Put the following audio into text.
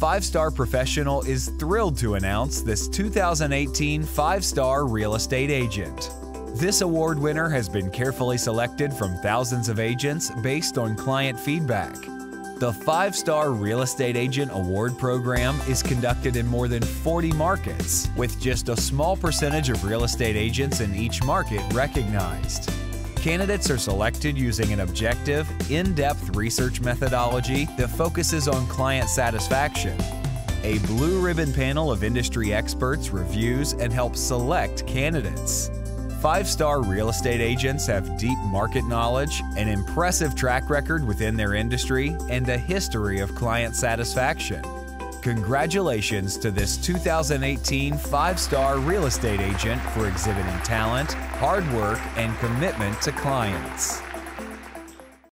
Five Star Professional is thrilled to announce this 2018 Five Star Real Estate Agent. This award winner has been carefully selected from thousands of agents based on client feedback. The Five Star Real Estate Agent Award Program is conducted in more than 40 markets, with just a small percentage of real estate agents in each market recognized. Candidates are selected using an objective, in-depth research methodology that focuses on client satisfaction. A blue ribbon panel of industry experts reviews and helps select candidates. Five-star real estate agents have deep market knowledge, an impressive track record within their industry, and a history of client satisfaction. Congratulations to this 2018 Five-Star Real Estate Agent for exhibiting talent, hard work, and commitment to clients.